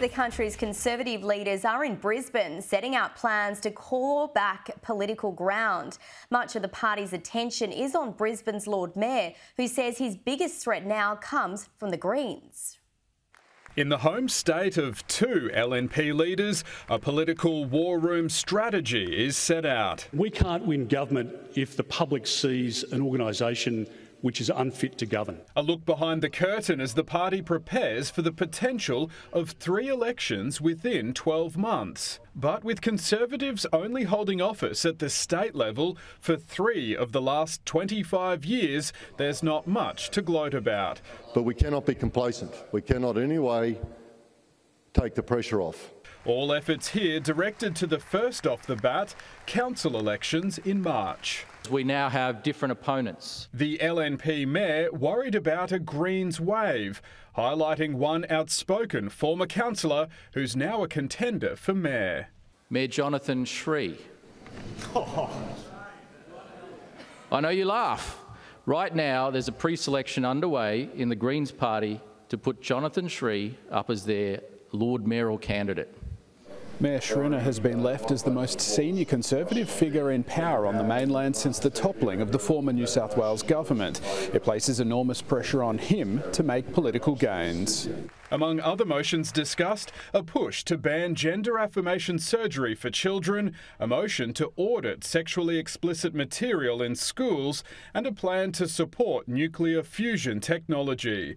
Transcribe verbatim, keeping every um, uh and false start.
The country's Conservative leaders are in Brisbane, setting out plans to claw back political ground. Much of the party's attention is on Brisbane's Lord Mayor, who says his biggest threat now comes from the Greens. In the home state of two L N P leaders, a political war room strategy is set out. We can't win government if the public sees an organisation which is unfit to govern. A look behind the curtain as the party prepares for the potential of three elections within twelve months. But with Conservatives only holding office at the state level for three of the last twenty-five years, there's not much to gloat about. But we cannot be complacent. We cannot in any way take the pressure off. All efforts here directed to the first off the bat, council elections in March. We now have different opponents. The L N P mayor worried about a Greens wave, highlighting one outspoken former councillor who's now a contender for mayor. Mayor Jonathan Sri. Oh. I know you laugh. Right now there's a pre-selection underway in the Greens party to put Jonathan Sri up as their Lord Mayoral candidate. Mayor Schrinner has been left as the most senior Conservative figure in power on the mainland since the toppling of the former New South Wales government. It places enormous pressure on him to make political gains. Among other motions discussed, a push to ban gender affirmation surgery for children, a motion to audit sexually explicit material in schools, and a plan to support nuclear fusion technology.